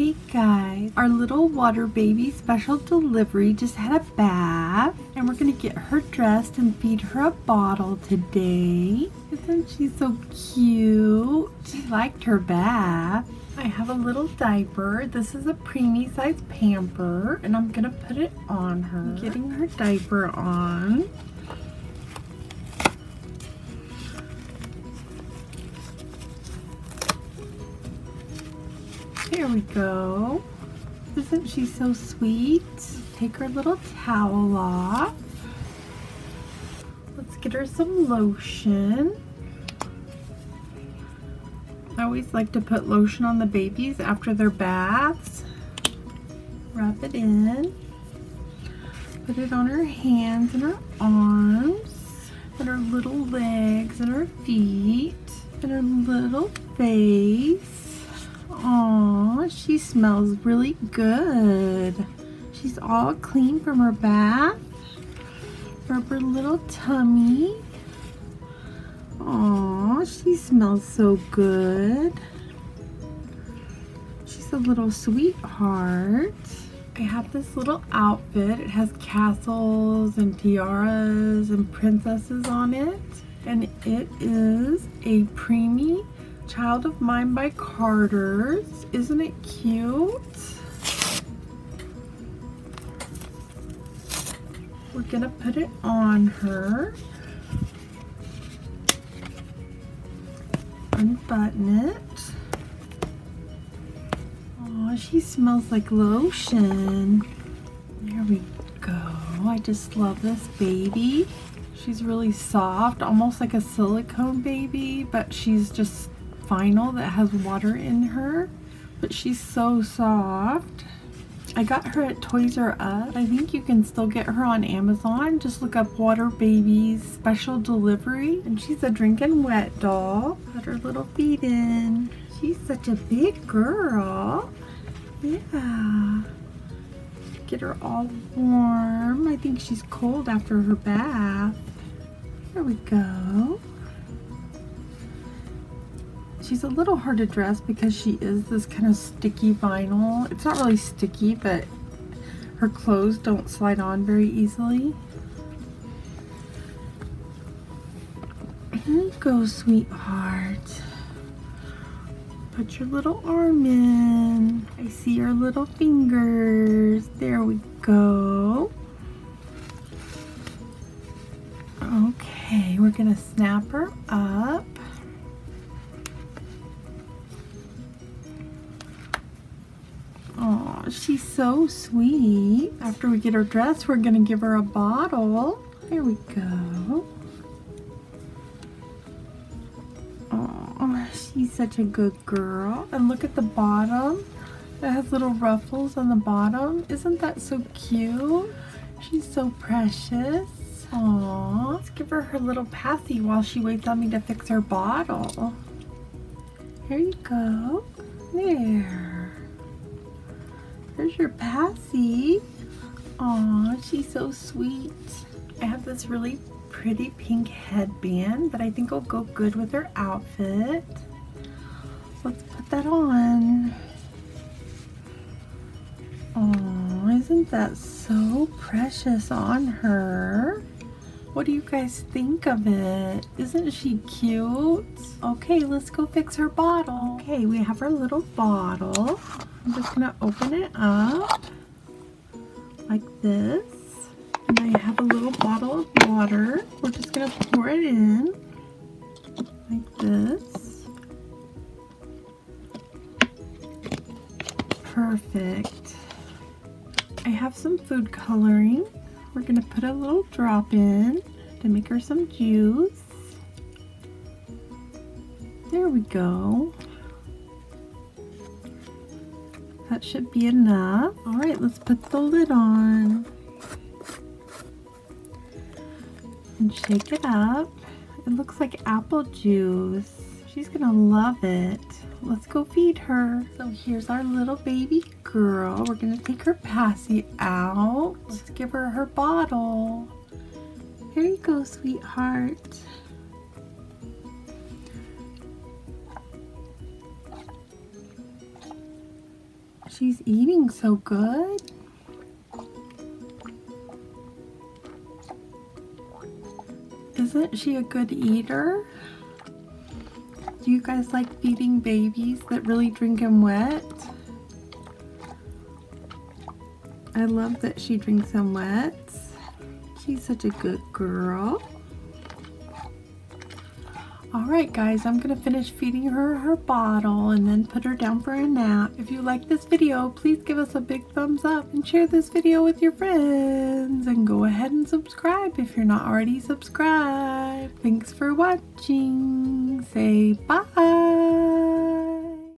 Hey guys, our little Water Baby Special Delivery just had a bath and we're gonna get her dressed and feed her a bottle today. Isn't she so cute? She liked her bath. I have a little diaper. This is a preemie size pamper and I'm gonna put it on her. I'm getting her diaper on. There we go. Isn't she so sweet? Take her little towel off. Let's get her some lotion. I always like to put lotion on the babies after their baths. Wrap it in. Put it on her hands and her arms and her little legs and her feet and her little face. Aw, she smells really good. She's all clean from her bath. Rub her little tummy. Aw, she smells so good. She's a little sweetheart. I have this little outfit. It has castles and tiaras and princesses on it. And it is a preemie Child of Mine by Carter's. Isn't it cute? We're gonna put it on her. Unbutton it. Oh, she smells like lotion. There we go. I just love this baby. She's really soft, almost like a silicone baby, but she's just vinyl that has water in her, but she's so soft. I got her at Toys R Us. I think you can still get her on Amazon. Just look up Water Babies Special Delivery, and she's a drinking wet doll. Put her little feet in. She's such a big girl. Yeah. Get her all warm. I think she's cold after her bath. There we go. She's a little hard to dress because she is this kind of sticky vinyl. It's not really sticky, but her clothes don't slide on very easily. Here you go, sweetheart. Put your little arm in. I see your little fingers. There we go. Okay, we're gonna snap her up. Oh, she's so sweet. After we get her dressed, we're gonna give her a bottle. Here we go. Oh, she's such a good girl. And look at the bottom. It has little ruffles on the bottom. Isn't that so cute? She's so precious. Aw, let's give her her little passy while she waits on me to fix her bottle. Here you go. There. There's your passy. Aw, she's so sweet. I have this really pretty pink headband that I think will go good with her outfit. Let's put that on. Aw, isn't that so precious on her? What do you guys think of it? Isn't she cute? Okay, let's go fix her bottle. Okay, we have our little bottle. I'm just gonna open it up like this, and I have a little bottle of water. We're just gonna pour it in like this. Perfect. I have some food coloring. We're gonna put a little drop in to make her some juice. There we go. That should be enough. All right, let's put the lid on and shake it up. It looks like apple juice. She's gonna love it. Let's go feed her. So here's our little baby girl. We're gonna take her passy out. Let's give her her bottle. Here you go, sweetheart. She's eating so good. Isn't she a good eater? Do you guys like feeding babies that really drink them wet? I love that she drinks them wet. She's such a good girl. Alright guys, I'm going to finish feeding her her bottle and then put her down for a nap. If you like this video, please give us a big thumbs up and share this video with your friends. And go ahead and subscribe if you're not already subscribed. Thanks for watching. Say bye.